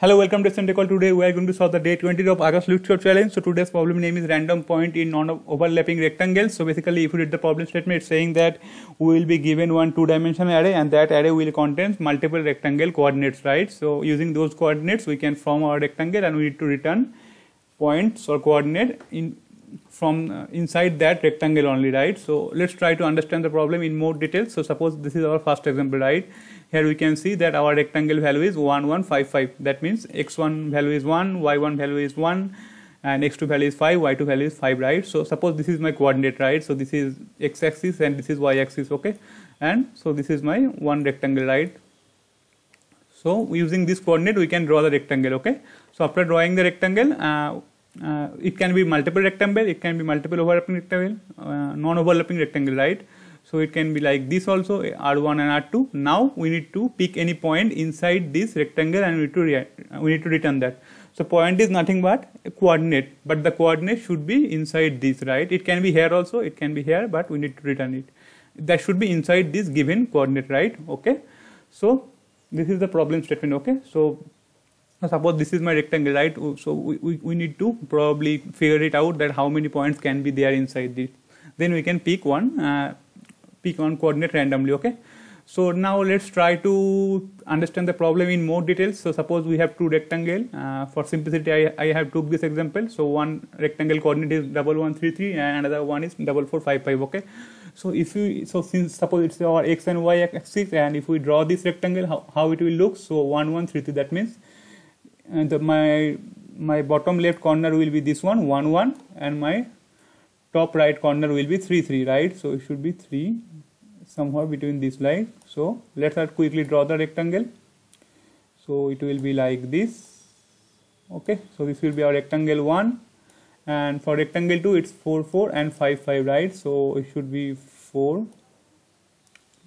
Hello, welcome to SM TechWorld. Today we are going to solve the day 20 of August LeetCode challenge. So today's problem name is random point in non-overlapping rectangles. So basically, if you read the problem statement, it's saying that we will be given one two-dimensional array, and that array will contain multiple rectangle coordinates, right? So using those coordinates, we can form our rectangle, and we need to return points or coordinate from inside that rectangle only, right? So let's try to understand the problem in more detail. So suppose this is our first example, right? Here we can see that our rectangle value is 1, 1, 5, 5. That means x1 value is 1, y1 value is 1, and x2 value is 5, y2 value is 5, right? So suppose this is my coordinate, right? So this is x-axis and this is y-axis, okay? And so this is my one rectangle, right? So using this coordinate we can draw the rectangle, okay? So after drawing the rectangle, it can be multiple rectangle, it can be multiple overlapping rectangle, non-overlapping rectangle, right? So it can be like this also, R1 and R2. Now we need to pick any point inside this rectangle, and we need to return that. So point is nothing but a coordinate, but the coordinate should be inside this, right? It can be here also, it can be here, but we need to return it. That should be inside this given coordinate, right? Okay. So this is the problem statement, okay? So suppose this is my rectangle, right? So we need to probably figure it out that how many points can be there inside this. Then we can pick one. Pick one coordinate randomly, okay? So now let's try to understand the problem in more details. So suppose we have two rectangle. For simplicity, I have took this example. So one rectangle coordinate is 1133 and another one is 4455, okay? So since suppose it's our x and y axis, and if we draw this rectangle, how it will look? So 1133. That means my bottom left corner will be this one, 1, 1, and my top right corner will be 3, 3, right? So it should be 3 somewhere between this line. So let's quickly draw the rectangle. So it will be like this, okay? So this will be our rectangle 1, and for rectangle 2 it's 4, 4 and 5, 5, right? So it should be 4.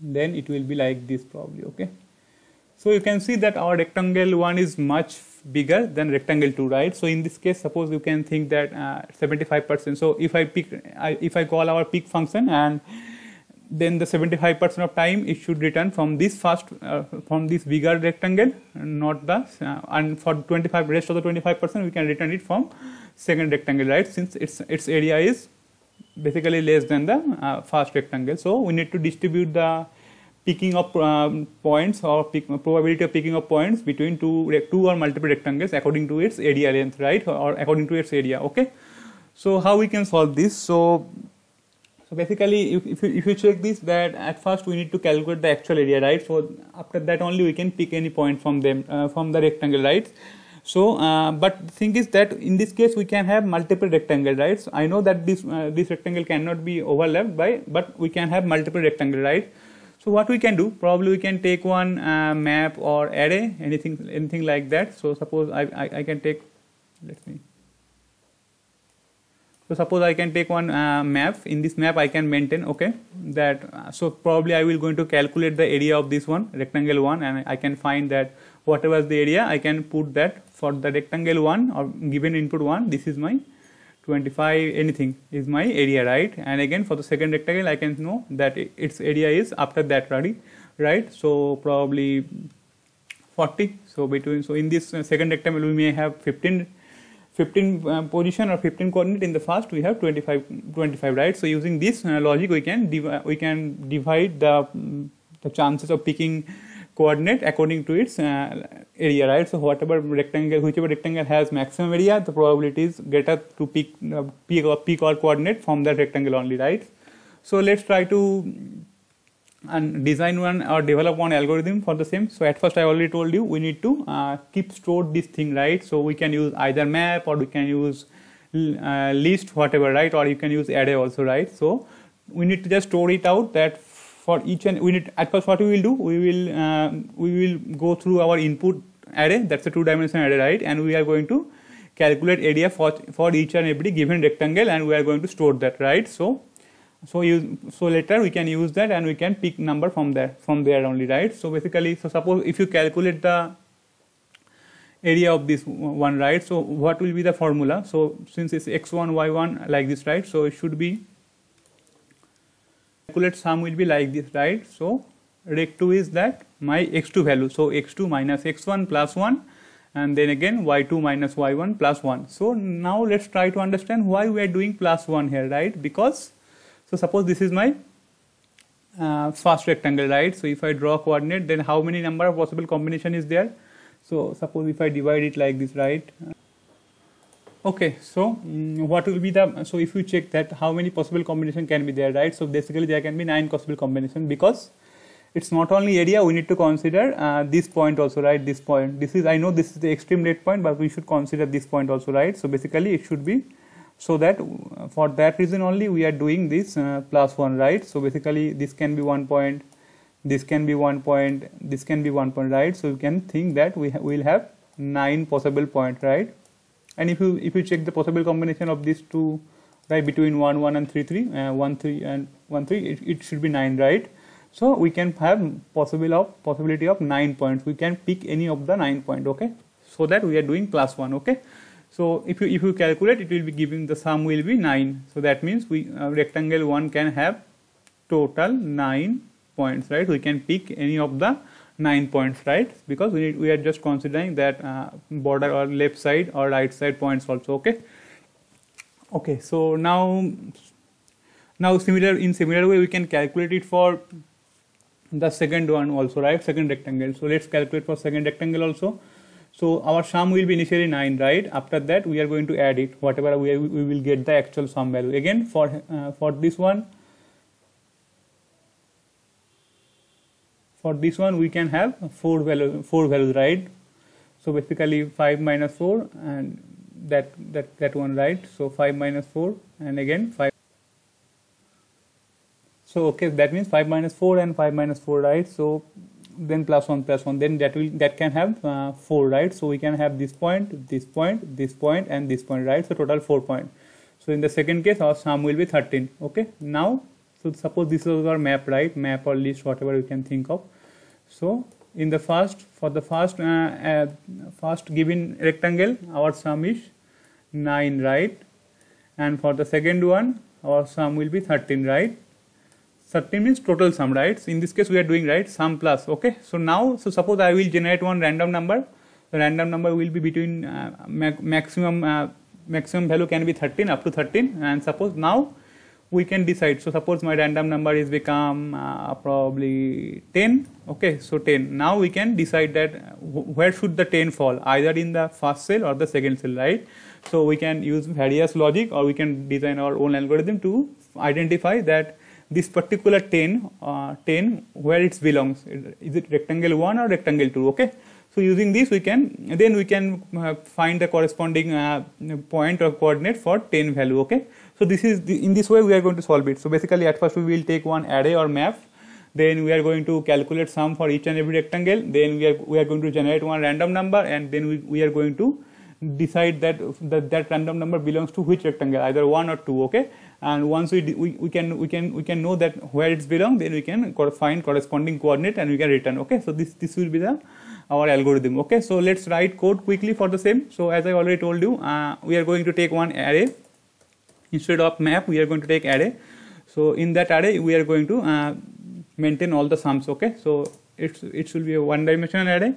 Then it will be like this probably, okay? So you can see that our rectangle 1 is much bigger than rectangle 2, right? So in this case, suppose you can think that 75%. So if I call our pick function, and then the 75% of time it should return from this bigger rectangle, not the and for rest of the 25% we can return it from second rectangle, right? Since its area is basically less than the first rectangle, so we need to distribute the picking up points or probability of picking up points between two or multiple rectangles according to its area length, right? Or according to its area, okay? So how we can solve this? So basically, if you check this, that at first we need to calculate the actual area, right? So after that only we can pick any point from them from the rectangle, right? So but the thing is that in this case we can have multiple rectangle, right? So I know that this rectangle cannot be overlapped by, but we can have multiple rectangle, right? So what we can do, probably we can take one map or array, anything like that. So suppose I can take, so suppose I can take one map. In this map I can maintain, okay, that so probably I will going to calculate the area of this one, rectangle 1, and I can find that whatever is the area I can put that for the rectangle 1 or given input 1, this is my 25, anything is my area, right? And again for the second rectangle I can know that its area is after that, right? So probably 40. So in this second rectangle we may have 15 position or 15 coordinate. In the first we have 25, right? So using this logic we can divide the chances of picking coordinate according to its area, right? So whichever rectangle has maximum area, the probability is greater to pick our coordinate from that rectangle only, right? So let's try to design one or develop one algorithm for the same. So at first I already told you we need to keep stored this thing, right? So we can use either map or we can use list, whatever, right? Or you can use array also, right? So we need to just store it out that for each, and we need, at first what we will do, we will go through our input array, that's a two-dimensional array, right? And we are going to calculate area for each and every given rectangle, and we are going to store that, right? So later we can use that and we can pick number from there only, right? So basically, so suppose if you calculate the area of this one, right? So what will be the formula? So since it's x1 y1 like this, right? So it should be calculate sum will be like this, right? So rect2 is that my x2 value, so x2 minus x1 plus 1, and then again y2 minus y1 plus 1. So now let's try to understand why we are doing plus 1 here, right? Because, so suppose this is my first rectangle, right? So if I draw a coordinate, then how many number of possible combination is there? So suppose if I divide it like this, right? Okay, so what will be the, so if you check that how many possible combination can be there, right? So basically there can be 9 possible combination, because it's not only area, we need to consider this point also, right? This point, this is, I know this is the extreme red point, but we should consider this point also, right? So basically it should be, so that for that reason only we are doing this plus 1, right? So basically this can be 1 point, this can be 1 point, this can be 1 point, right? So you can think that we will have 9 possible point, right? And if you check the possible combination of these two, right, between 1 1 and 3 3, 1 3 and 1 3, it should be 9, right? So we can have possibility of 9 points. We can pick any of the 9 points, okay? So that we are doing plus 1, okay? So if you calculate, it will be giving, the sum will be 9. So that means we rectangle 1 can have total 9 points, right? We can pick any of the 9 points, right? Because we are just considering that border or left side or right side points also, okay? Okay, so now in similar way we can calculate it for the second one also, right? Second rectangle. So let's calculate for second rectangle also. So our sum will be initially 9, right? After that we are going to add it, whatever we will get the actual sum value. Again for this one, we can have four values, right? So basically 5 minus 4 and that one, right? So 5 minus 4 and again 5. So okay, that means 5 minus 4 and 5 minus 4, right? So then plus 1 plus 1, then that can have 4, right? So we can have this point, this point, this point and this point, right? So total 4 points. So in the second case our sum will be 13, okay? Now so suppose this is our map, right? Map or list, whatever you can think of. So in the first given rectangle our sum is 9, right? And for the second one our sum will be 13, right? 13 means total sum, right? So in this case we are doing, right, sum plus, okay? So now, so suppose I will generate one random number. The random number will be between maximum value can be 13, up to 13, and suppose now we can decide. So suppose my random number is become probably 10, okay? So 10. Now we can decide that where should the 10 fall, either in the first cell or the second cell, right? So we can use various logic, or we can design our own algorithm to identify that this particular 10 where it belongs. Is it rectangle 1 or rectangle 2, okay? So using this we can find the corresponding point or coordinate for 10 value, okay? So this is in this way we are going to solve it. So basically at first we will take one array or map, then we are going to calculate sum for each and every rectangle, then we are going to generate one random number, and then we are going to decide that random number belongs to which rectangle, either 1 or 2, okay? And once we can know that where it belongs, then we can find corresponding coordinate and we can return, okay? So this will be our algorithm, okay? So let's write code quickly for the same. So as I already told you, we are going to take one array instead of map. We are going to take array. So in that array we are going to maintain all the sums, okay? So it should be a one-dimensional array,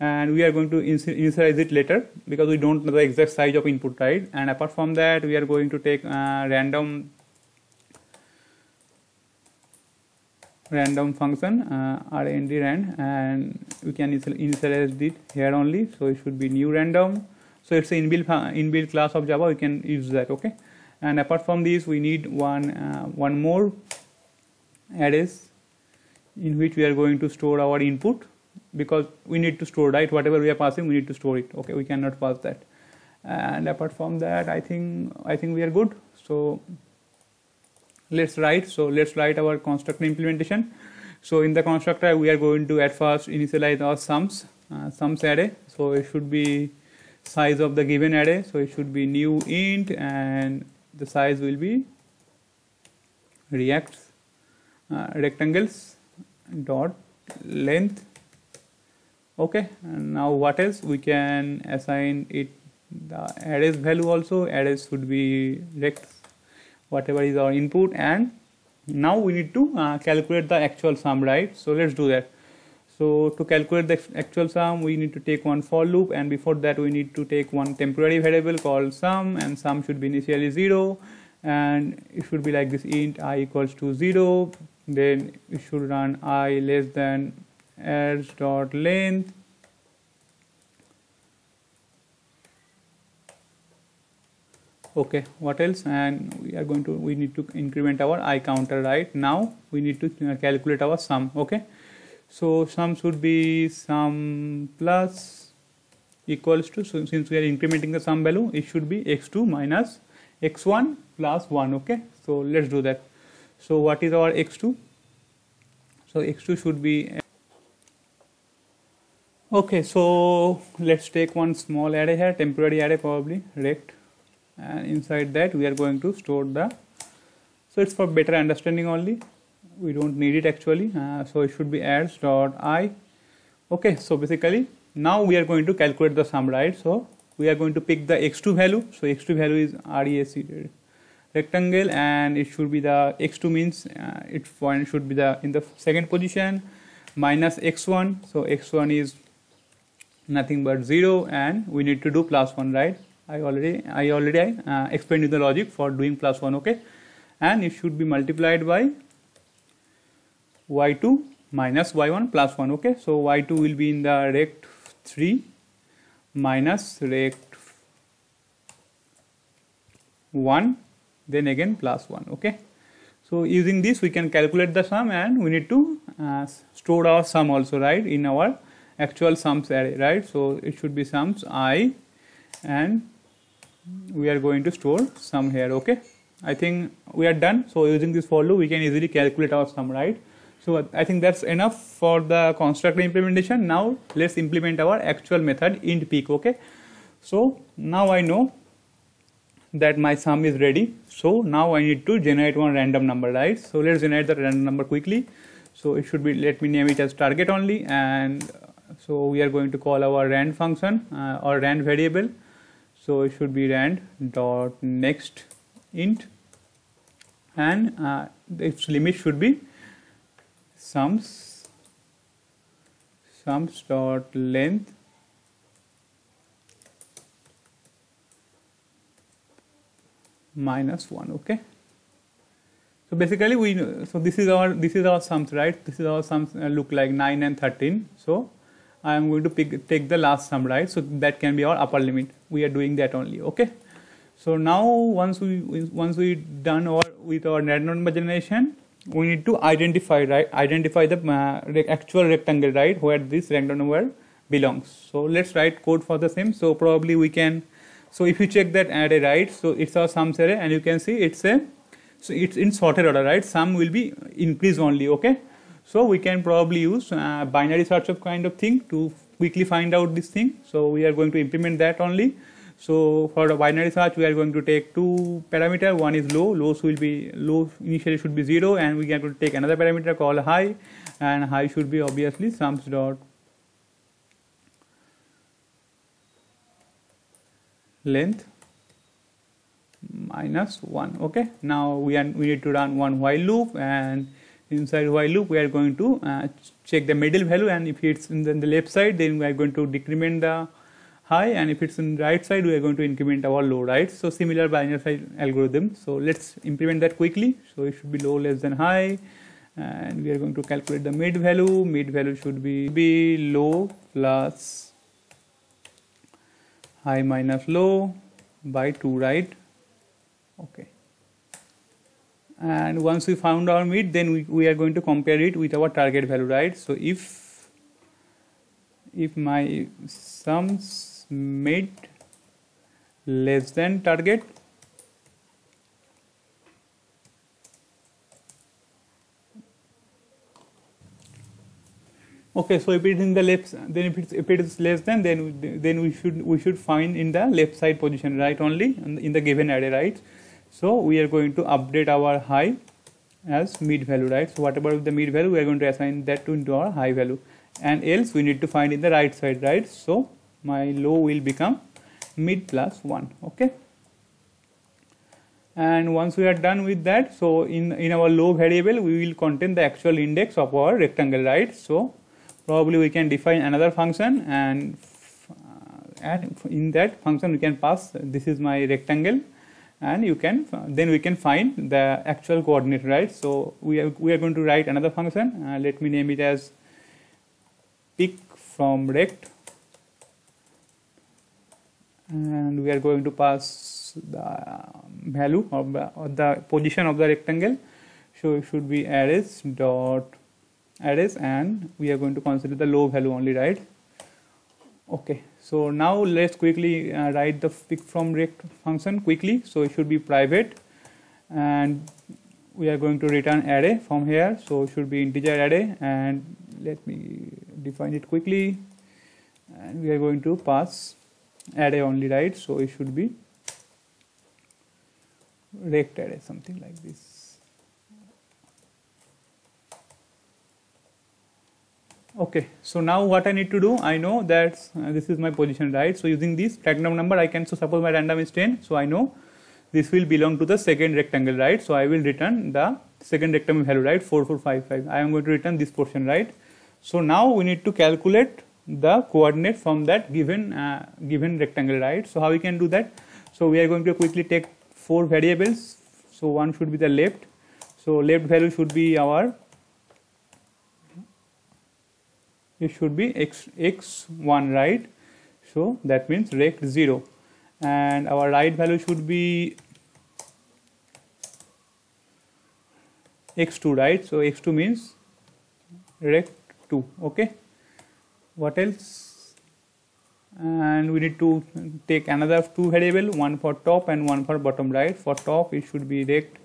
and we are going to initialize it later because we don't know the exact size of input, right? And apart from that we are going to take random function rand, and we can initialize it here only. So it should be new random. So it's an inbuilt class of Java, we can use that, okay? And apart from this we need one more arrays in which we are going to store our input, because we need to store, right? Whatever we are passing, we need to store it, okay? We cannot pass that. And apart from that, I think we are good. So let's write our constructor implementation. So in the constructor we are going to at first initialize our sums array. So it should be size of the given array, so it should be new int, and the size will be rectangles dot length, okay? And now what else, we can assign it the array's value also. Arrays should be rect, whatever is our input. And now we need to calculate the actual sum, right? So let's do that. So to calculate the actual sum, we need to take one for loop, and before that we need to take one temporary variable called sum, and sum should be initially 0, and it should be like this: int I equals to 0. Then it should run I less than args dot length, okay, what else, and we need to increment our I counter. Right now we need to calculate our sum, okay. So sum should be sum plus equals to, so since we are incrementing the sum value, it should be x2 minus x1 plus 1, okay. So let's do that. So what is our x2? So x2 should be, okay, so let's take one small array here, temporary array probably, rect, and inside that we are going to store the, so it's for better understanding only, we don't need it actually, so it should be args dot I, okay. So basically now we are going to calculate the sum, right? So we are going to pick the x2 value. So x2 value is rec rectangle, and it should be the x2 means it should be the in the second position minus x1. So x1 is nothing but 0, and we need to do plus 1, right? I already explained you the logic for doing plus 1, okay. And it should be multiplied by y2 minus y1 plus 1, okay. So y2 will be in the rect 3 minus rect 1, then again plus 1, okay. So using this we can calculate the sum, and we need to store our sum also, right, in our actual sums array, right? So it should be sums I, and we are going to store sum here, okay. I think we are done. So using this for loop we can easily calculate our sum, right? So I think that's enough for the constructor implementation. Now let's implement our actual method int peak, okay. So now I know that my sum is ready. So now I need to generate one random number, right? So let's generate the random number quickly. So it should be, let me name it as target only, and so we are going to call our rand function or rand variable. So it should be rand dot next int, and its limit should be sums dot length minus 1, okay. So basically this is our sums, right? This is our sums look like 9 and 13. So I am going to take the last sum, right? So that can be our upper limit. We are doing that only, okay. So now once we done with our random number generation, we need to identify, right? Identify the actual rectangle, right, where this random number belongs. So let's write code for the same. So probably we can, so if you check that array, right, so it's our sums array, and you can see it's in sorted order, right? Sum will be increased only, okay. So we can probably use binary search of kind of thing to quickly find out this thing. So we are going to implement that only. So for the binary search, we are going to take two parameter. One is low initially should be 0, and we are going to take another parameter called high, and high should be obviously sums dot length minus 1, okay. Now we need to run one while loop, and inside while loop we are going to check the middle value, and if it's in the left side, then we are going to decrement the high, and if it's in right side we are going to increment our low, right? So similar binary algorithm. So let's implement that quickly. So it should be low less than high, and we are going to calculate the mid value. Mid value should be low plus high minus low by 2, right? Okay. And once we found our mid, then we are going to compare it with our target value, right? So if my sums mid less than target, okay. So if it's in the left, then if it is less than, then we should find in the left side position, right, only in the given array, right? So we are going to update our high as mid value, right? So whatever the mid value, we are going to assign that into our high value, and else we need to find in the right side, right? So my low will become mid plus 1, okay. And once we are done with that, so in our low variable we will contain the actual index of our rectangle, right? So probably we can define another function, and in that function we can pass this is my rectangle, and you can then we can find the actual coordinate, right? So we are going to write another function. Let me name it as pick from rect, and we are going to pass the value of the position of the rectangle. So it should be arrays dot arrays, and we are going to consider the low value only, right? Okay, so now let's quickly write the pick from rect function quickly. So it should be private, and we are going to return array from here, so it should be integer array, and let me define it quickly, and we are going to pass array only, right? So it should be rect array, something like this. Okay, so now what I need to do, I know that this is my position, right? So using this random number, I can, so suppose my random is 10, so I know this will belong to the second rectangle, right? So I will return the second rectangle value, right? 4455. I am going to return this portion, right? So now we need to calculate the coordinate from that given rectangle, right? So how we can do that? So we are going to quickly take four variables. So one should be the left. So left value should be our, it should be x1, right? So that means rect 0, and our right value should be x2, right? So x2 means rect 2. Okay, what else? And we need to take another two variable, one for top and one for bottom, right? For top it should be rect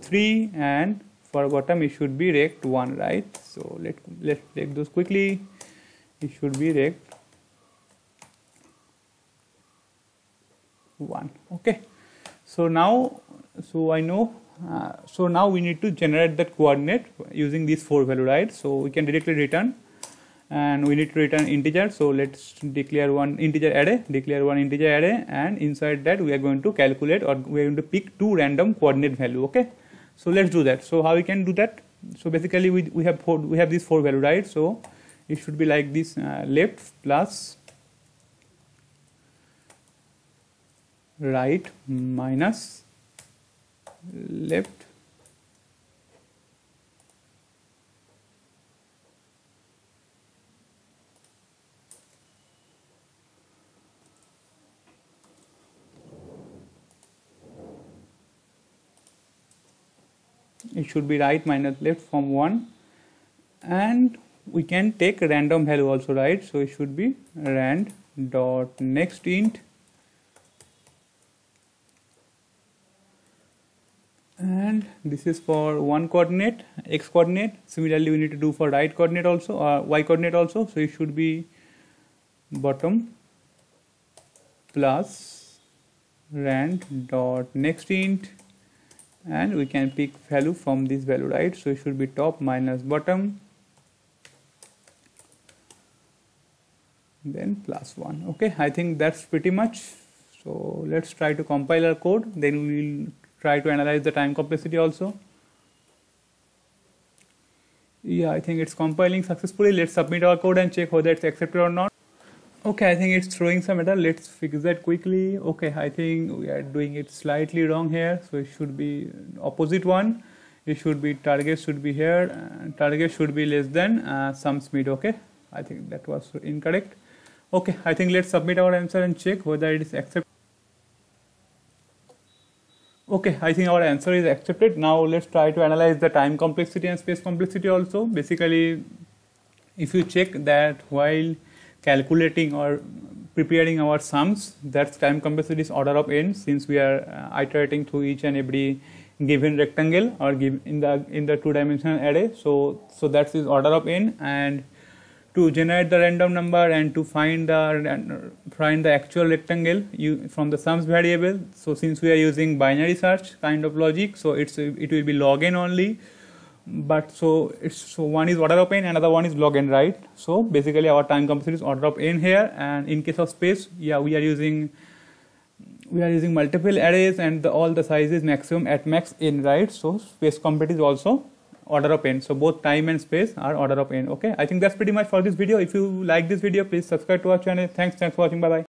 3, and for bottom it should be rect 1, right? So let's take those quickly. It should be rect 1. Okay, so now, so I know, so now we need to generate that coordinate using these four value, right? So we can directly return, and we need to return integer. So let's declare one integer array, and inside that we are going to calculate, or we are going to pick two random coordinate value. Okay, so let's do that. So how we can do that? So basically we have these four value, right? So it should be like this, left plus right minus left it should be right minus left from 1, and we can take random value also, right? So it should be rand dot next int, and this is for one coordinate, x coordinate. Similarly we need to do for right coordinate also, or y coordinate also. So it should be bottom plus rand dot next int, and we can pick value from this value, right? So it should be top minus bottom, then plus 1. Okay, I think that's pretty much. So let's try to compile our code, then we'll try to analyze the time complexity also. Yeah, I think it's compiling successfully. Let's submit our code and check whether it's accepted or not. Okay, I think it's throwing some error. Let's fix that quickly. Okay, I think we are doing it slightly wrong here. So it should be opposite one. It should be target should be here. Target should be less than sums mid. Okay, I think that was incorrect. Okay, I think let's submit our answer and check whether it is accepted. Okay, I think our answer is accepted. Now let's try to analyze the time complexity and space complexity also. Basically, if you check that while calculating or preparing our sums, that time complexity is order of n, since we are iterating through each and every given rectangle or in the two-dimensional array. So that is order of n, and to generate the random number and to find the actual rectangle from the sums variable. So since we are using binary search kind of logic, so it will be log n only. But so one is order of n, another one is log n, right? So basically our time complexity is order of n here, and in case of space, yeah, we are using multiple arrays and all the sizes maximum at max n, right? So space complexity is also order of n. So both time and space are order of n. Okay, I think that's pretty much for this video. If you like this video, please subscribe to our channel. Thanks for watching. Bye bye.